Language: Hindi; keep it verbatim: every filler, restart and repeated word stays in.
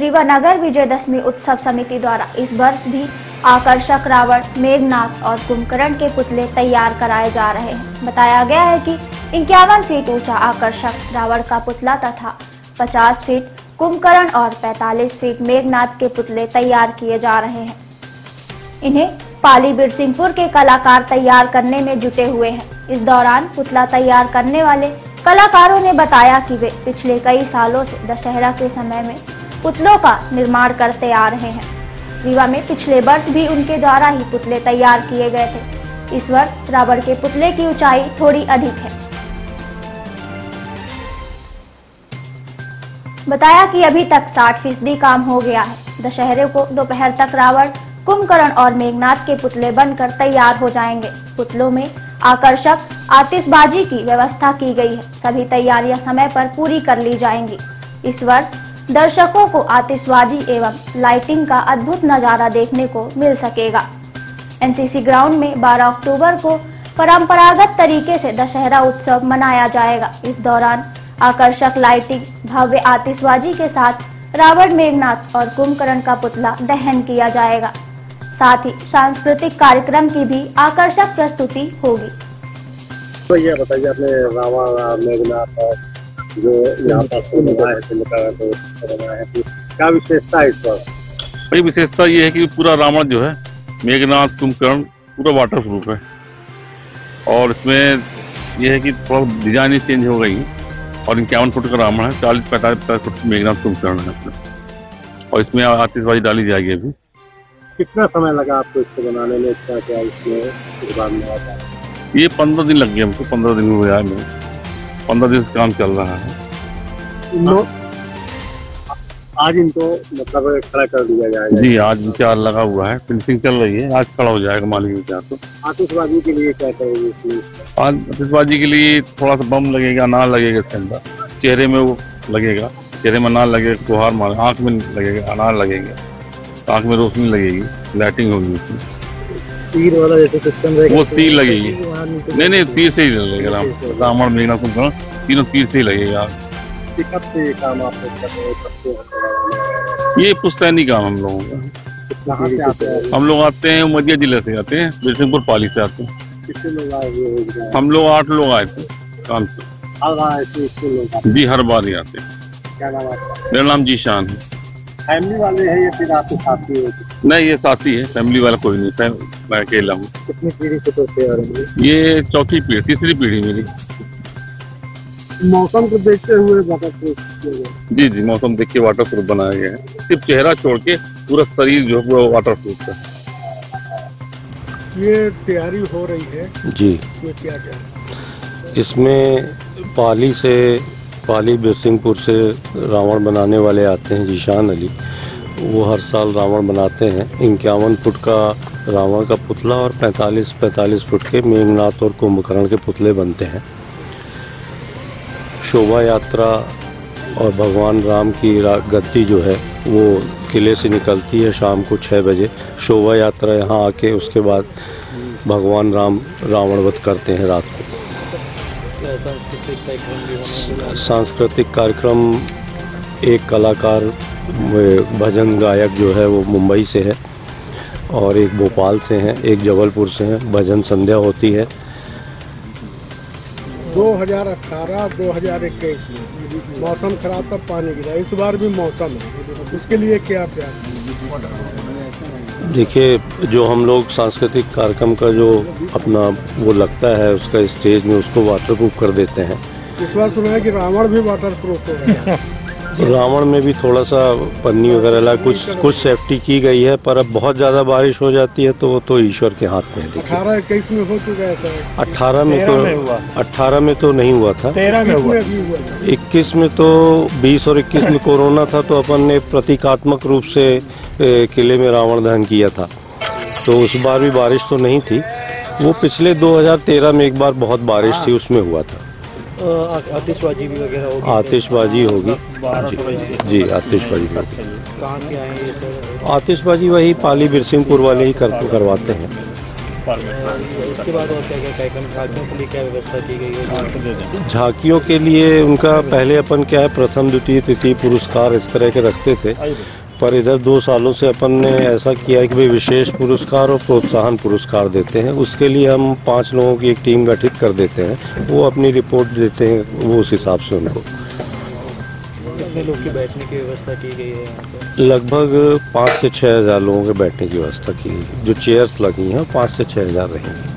रीवा नगर विजयदशमी उत्सव समिति द्वारा इस वर्ष भी आकर्षक रावण, मेघनाथ और कुंभकरण के पुतले तैयार कराए जा रहे हैं। बताया गया है कि इक्यावन फीट ऊंचा आकर्षक रावण का पुतला तथा पचास फीट कुंभकरण और पैंतालीस फीट मेघनाथ के पुतले तैयार किए जा रहे हैं। इन्हें पाली बिरसिंहपुर के कलाकार तैयार करने में जुटे हुए हैं। इस दौरान पुतला तैयार करने वाले कलाकारों ने बताया कि वे पिछले कई सालों से दशहरा के समय में पुतलों का निर्माण करते आ रहे हैं। रीवा में पिछले वर्ष भी उनके द्वारा ही पुतले तैयार किए गए थे। इस वर्ष रावण के पुतले की ऊंचाई थोड़ी अधिक है। बताया कि अभी तक साठ फीसदी काम हो गया है। दशहरे को दोपहर तक रावण, कुंभकर्ण और मेघनाथ के पुतले बनकर तैयार हो जाएंगे। पुतलों में आकर्षक आतिशबाजी की व्यवस्था की गई है। सभी तैयारियां समय पर पूरी कर ली जाएंगी। इस वर्ष दर्शकों को आतिशबाजी एवं लाइटिंग का अद्भुत नजारा देखने को मिल सकेगा। एनसीसी ग्राउंड में बारह अक्टूबर को परंपरागत तरीके से दशहरा उत्सव मनाया जाएगा। इस दौरान आकर्षक लाइटिंग, भव्य आतिशबाजी के साथ रावण, मेघनाथ और कुंभकर्ण का पुतला दहन किया जाएगा। साथ ही सांस्कृतिक कार्यक्रम की भी आकर्षक प्रस्तुति होगी। तो ये बताइए, आपने रावण, मेघनाथ और जो यहाँ क्या विशेषता है? इस पर बड़ी विशेषता ये है कि पूरा रावण जो है, मेघनाथ, कुंभकर्ण पूरा वाटर प्रूफ है और इसमें यह है कि थोड़ा डिजाइन चेंज हो गई और इक्यावन फुट का रावण है, चालीस पैंतालीस पचास फुट मेघनाथ कुंभकर्ण है और इसमें आतिशबाजी डाली जाएगी। अभी कितना समय लगा आपको इसको बनाने में? इसका क्या इसमें ये पंद्रह दिन लग गए हमको, पंद्रह दिन हो गया है, पंद्रह दिन से काम चल रहा है। इनको आज इनको मतलब खड़ा कर दिया जाएगा जी। आज विचार लगा हुआ है, फिनिशिंग चल रही है, आज खड़ा हो जाएगा मालिक विचार। तो आतिशबाजी के लिए क्या करेंगे? आज आतिशबाजी के लिए थोड़ा सा बम लगेगा, नाल लगेगा इसके अंदर, चेहरे में वो लगेगा, चेहरे में नाल लगेगा, गुहार मार, आँख में लगेगा, अनार लगेगा, आँख में रोशनी लगेगी, लाइटिंग होगी उसमें। तीर वाला जैसे सिस्टम रहेगा, वो तीर लगेगी। नहीं नहीं, तीर से ही लगेगा। रावण, मेघनाथ, कुंभकर्ण तीनों तीर से ही लगेगा। ये पुश्तैनी काम हम लोगों का। हम लोग आते हैं उमरिया जिले से, आते हैं बिरसिंहपुर पाली से आते हैं। हम लोग आठ लोग आए थे काम से जी, हर बार ही आते हैं। मेरा नाम जीशान है। फैमिली वाले हैं या फिर आपके साथी है? नहीं, ये साथी है, फैमिली वाला कोई नहीं है, मैं अकेला हूँ। कितनी पीढ़ी से तो तैयार है? ये चौथी पीढ़ी, तीसरी पीढ़ी मेरी। मौसम को देखते हुए वाटर प्रूफ? जी जी, मौसम देख के वाटर प्रूफ बनाया गया है। सिर्फ चेहरा छोड़ के पूरा शरीर जो है पूरा वाटर प्रूफ है। ये तैयारी हो रही है जी। ये क्या क्या है इसमें? पाली से, पाली बिरसिंहपुर से रावण बनाने वाले आते हैं जीशान अली। वो हर साल रावण बनाते हैं। इक्यावन फुट का रावण का पुतला और पैंतालीस पैंतालीस फुट के मेघनाथ और कुंभकर्ण के पुतले बनते हैं। शोभा यात्रा और भगवान राम की गद्दी जो है वो किले से निकलती है शाम को छः बजे। शोभा यात्रा यहाँ आके उसके बाद भगवान राम रावण वध करते हैं रात को। सांस्कृतिक कार्यक्रम, एक कलाकार भजन गायक जो है वो मुंबई से है और एक भोपाल से है, एक जबलपुर से है। भजन संध्या होती है। दो हज़ार अठारह दो हज़ार इक्कीस में मौसम खराब था, पानी गिरा, इस बार भी मौसम है, उसके लिए क्या प्रयास? देखिए, जो हम लोग सांस्कृतिक कार्यक्रम का जो अपना वो लगता है उसका स्टेज में, उसको वाटर प्रूफ कर देते हैं। इस बार सुना है कि रावण भी वाटर प्रूफ हो गया। रावण में भी थोड़ा सा पन्नी वगैरह लगा, कुछ कुछ सेफ्टी की गई है, पर अब बहुत ज़्यादा बारिश हो जाती है तो वो तो ईश्वर के हाथ में है। अठारह इक्कीस में हो चुका था? अठारह में तो अठारह में तो नहीं हुआ था, तेरह में हुआ, इक्कीस में तो, बीस और इक्कीस में कोरोना था तो अपन ने प्रतीकात्मक रूप से किले में रावण दहन किया था। तो उस बार भी बारिश तो नहीं थी। वो पिछले दो हज़ार तेरह में एक बार बहुत बारिश थी, उसमें हुआ था। आतिशबाजी भी वगैरह होगी? आतिशबाजी होगी जी, आतिशबाजी होगी। कहाँ से आए? आतिशबाजी वही पाली बिरसिंहपुर वाले ही करवाते हैं। इसके बाद और क्या क्या कार्यक्रम झांकियों के लिए क्या व्यवस्था की गई है? झांकियों के लिए उनका पहले अपन क्या है प्रथम द्वितीय तृतीय पुरस्कार इस तरह के रखते थे, पर इधर दो सालों से अपन ने ऐसा किया है कि भाई विशेष पुरस्कार और प्रोत्साहन पुरस्कार देते हैं। उसके लिए हम पाँच लोगों की एक टीम गठित कर देते हैं, वो अपनी रिपोर्ट देते हैं, वो उस हिसाब से उनको कितने लोग के बैठने की व्यवस्था की गई है? लगभग पाँच से छः हज़ार लोगों के बैठने की व्यवस्था की गई है। जो चेयर्स लगी हैं पाँच से छः हज़ार रहेंगी।